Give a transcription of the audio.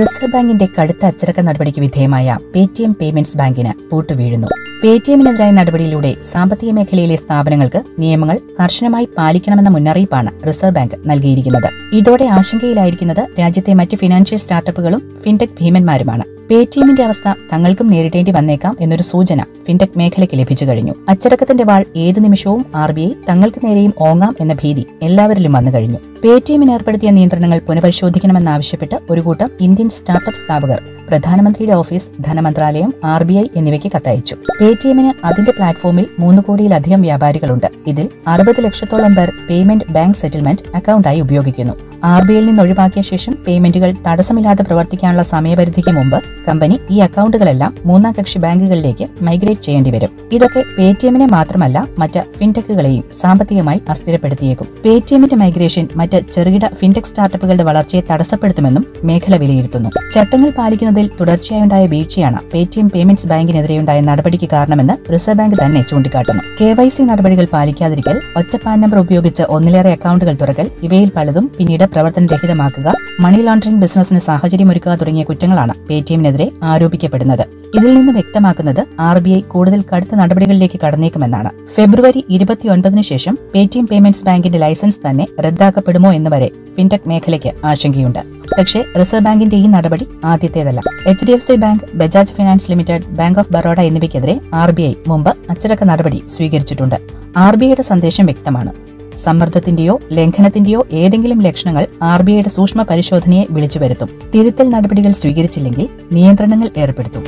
Reserve ബാങ്കിന്റെ കടുത്ത അച്ചടക്ക നടപടിക്ക് വിധേയമായ പേടിഎം പേയ്മെന്റ്സ് ബാങ്കിന് പൂട്ടുവീഴുന്നു. പേടിഎമ്മിനെതിരായ നടപടിയിലൂടെ സാമ്പത്തിക മേഖലയിലെ സ്ഥാപനങ്ങൾക്ക് നിയമങ്ങൾ കർശനമായി പാലിക്കണമെന്ന മുന്നറിയിപ്പാണ് റിസർവ് ബാങ്ക് നൽകിയിരിക്കുന്നത്. ഇതോടെ ആശങ്കയിലായിരിക്കുന്നത് രാജ്യത്തെ മറ്റ് ഫിനാൻഷ്യൽ സ്റ്റാർട്ടപ്പുകളും ഫിൻടെക് ഭീമന്മാരുമാണ്. പേടിഎമ്മിന്റെ അവസ്ഥ തങ്ങൾക്കും നേരിടേണ്ടി വന്നേക്കാം എന്നൊരു സൂചന ഫിൻടെക് മേഖലയ്ക്ക് ലഭിച്ചു കഴിഞ്ഞു. അച്ചടക്കത്തിന്റെ വാൾ ഏതു നിമിഷവും RBI തങ്ങൾക്ക് നേരെയും ഓങ്ങാം എന്ന ഭീതി എല്ലാവരിലും വന്നു കഴിഞ്ഞു. പേടിഎമ്മിന് ഏർപ്പെടുത്തിയ നിയന്ത്രണങ്ങൾ പുനഃപരിശോധിക്കണമെന്നാവശ്യപ്പെട്ട് ഒരു കൂട്ടം ഇന്ത്യൻ സ്റ്റാർട്ടപ്പ് സ്ഥാപകർ പ്രധാനമന്ത്രിയുടെ ഓഫീസ്, ധനമന്ത്രാലയം, RBI എന്നിവയ്ക്ക് കത്തയച്ചു. പേടിഎമ്മിന് അതിന്റെ പ്ലാറ്റ്ഫോമിൽ 3 കോടിയിലധികം വ്യാപാരികളുണ്ട്. ഇതിൽ 60 ലക്ഷത്തോളം പേർ പേയ്മെന്റ് ബാങ്ക് സെറ്റിൽമെന്റ് അക്കൌണ്ടായി ഉപയോഗിക്കുന്നു. RBIയിൽ നിന്ന് ഒഴിവാക്കിയ ശേഷം പേയ്മെന്റുകൾ തടസ്സമില്ലാതെ പ്രവർത്തിക്കാനുള്ള സമയപരിധിക്ക് മുമ്പ് കമ്പനി ഈ അക്കൌണ്ടുകളെല്ലാം മൂന്നാം കക്ഷി ബാങ്കുകളിലേക്ക് മൈഗ്രേറ്റ് ചെയ്യേണ്ടി വരും. ഇതൊക്കെ പേടിഎമ്മിനെ മാത്രമല്ല മറ്റ് ഫിൻടെക്കുകളെയും സാമ്പത്തികമായി അസ്ഥിരപ്പെടുത്തിയേക്കും. പേടിഎമ്മിന്റെ മൈഗ്രേഷൻ മറ്റ് ചെറുകിട ഫിൻടെക് സ്റ്റാർട്ടപ്പുകളുടെ വളർച്ചയെ തടസ്സപ്പെടുത്തുമെന്നും മേഖല വിലയിരുത്തുന്നു. ചട്ടങ്ങൾ പാലിക്കുന്നതിൽ തുടർച്ചയായുണ്ടായ വീഴ്ചയാണ് പേടിഎം പേയ്മെന്റ്സ് ബാങ്കിനെതിരെയുണ്ടായ നടപടിക്ക് കാരണമെന്ന് റിസർവ് ബാങ്ക് തന്നെ ചൂണ്ടിക്കാട്ടുന്നു. KYC നടപടികൾ പാലിക്കാതിരിക്കൽ, ഒറ്റ പാൻ നമ്പർ ഉപയോഗിച്ച് ഒന്നിലേറെ അക്കൌണ്ടുകൾ തുറക്കൽ, ഇവയിൽ പലതും പിന്നീട് പ്രവർത്തനരഹിതമാക്കുക, മണി ലോണ്ടറിംഗ് ബിസിനസിന് സാഹചര്യമൊരുക്കുക തുടങ്ങിയ കുറ്റങ്ങളാണ് പേടിഎമ്മിനെതിരെ ആരോപിക്കപ്പെടുന്നത്. ഇതിൽ നിന്ന് വ്യക്തമാക്കുന്നത് RBI കൂടുതൽ കടുത്ത നടപടികളിലേക്ക് കടന്നേക്കുമെന്നാണ്. ഫെബ്രുവരി 29 ശേഷം പേടിഎം പേയ്മെന്റ്സ് ബാങ്കിന്റെ ലൈസൻസ് തന്നെ റദ്ദാക്കപ്പെടുമോ എന്നുവരെ ഫിൻടെക് മേഖലയ്ക്ക് ആശങ്കയുണ്ട്. പക്ഷേ റിസർവ് ബാങ്കിന്റെ ഈ നടപടി ആദ്യത്തേതല്ല. HDFC bank, Bajaj finance limited, bank of Baroda എന്നിവയ്ക്കെതിരെ RBI മുമ്പ് അച്ചടക്ക നടപടി സ്വീകരിച്ചിട്ടുണ്ട്. RBIയുടെ സന്ദേശം വ്യക്തമാണ്. സമ്മർദ്ദത്തിന്റെയോ ലംഘനത്തിന്റെയോ ഏതെങ്കിലും ലക്ഷണങ്ങൾ RBIയുടെ സൂക്ഷ്മ പരിശോധനയെ വിളിച്ചു വരുത്തും. തിരുത്തൽ നടപടികൾ സ്വീകരിച്ചില്ലെങ്കിൽ നിയന്ത്രണങ്ങൾ ഏർപ്പെടുത്തും.